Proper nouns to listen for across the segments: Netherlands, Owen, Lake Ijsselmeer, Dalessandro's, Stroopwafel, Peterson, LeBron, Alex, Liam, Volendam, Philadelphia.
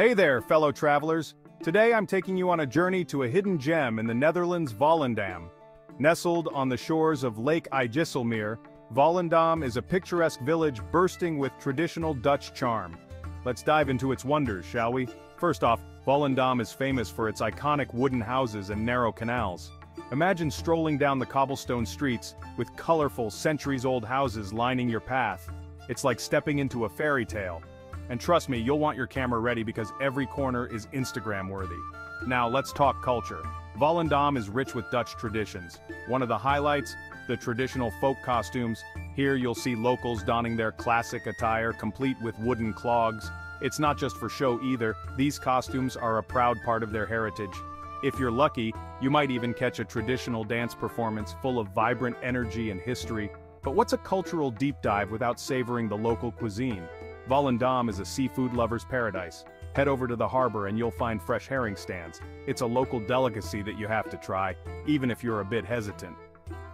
Hey there, fellow travelers. Today I'm taking you on a journey to a hidden gem in the Netherlands, Volendam. Nestled on the shores of Lake Ijsselmeer, Volendam is a picturesque village bursting with traditional Dutch charm. Let's dive into its wonders, shall we? First off, Volendam is famous for its iconic wooden houses and narrow canals. Imagine strolling down the cobblestone streets with colorful, centuries-old houses lining your path. It's like stepping into a fairy tale. And trust me, you'll want your camera ready because every corner is Instagram-worthy. Now, let's talk culture. Volendam is rich with Dutch traditions. One of the highlights, the traditional folk costumes. Here you'll see locals donning their classic attire, complete with wooden clogs. It's not just for show either. These costumes are a proud part of their heritage. If you're lucky, you might even catch a traditional dance performance full of vibrant energy and history. But what's a cultural deep dive without savoring the local cuisine? Volendam is a seafood lover's paradise. Head over to the harbor and you'll find fresh herring stands. It's a local delicacy that you have to try, even if you're a bit hesitant.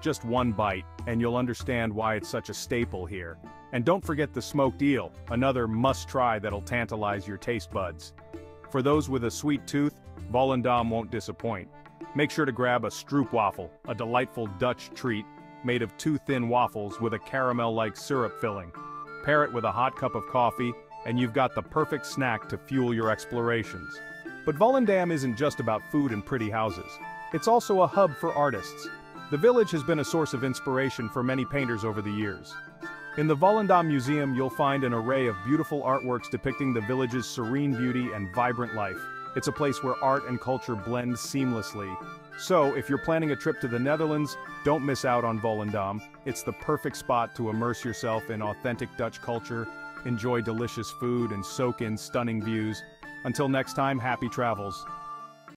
Just one bite, and you'll understand why it's such a staple here. And don't forget the smoked eel, another must-try that'll tantalize your taste buds. For those with a sweet tooth, Volendam won't disappoint. Make sure to grab a Stroopwafel, a delightful Dutch treat made of two thin waffles with a caramel-like syrup filling. Pair it with a hot cup of coffee, and you've got the perfect snack to fuel your explorations. But Volendam isn't just about food and pretty houses. It's also a hub for artists. The village has been a source of inspiration for many painters over the years. In the Volendam Museum, you'll find an array of beautiful artworks depicting the village's serene beauty and vibrant life. It's a place where art and culture blend seamlessly. So, if you're planning a trip to the Netherlands, don't miss out on Volendam. It's the perfect spot to immerse yourself in authentic Dutch culture, enjoy delicious food, and soak in stunning views. Until next time, happy travels.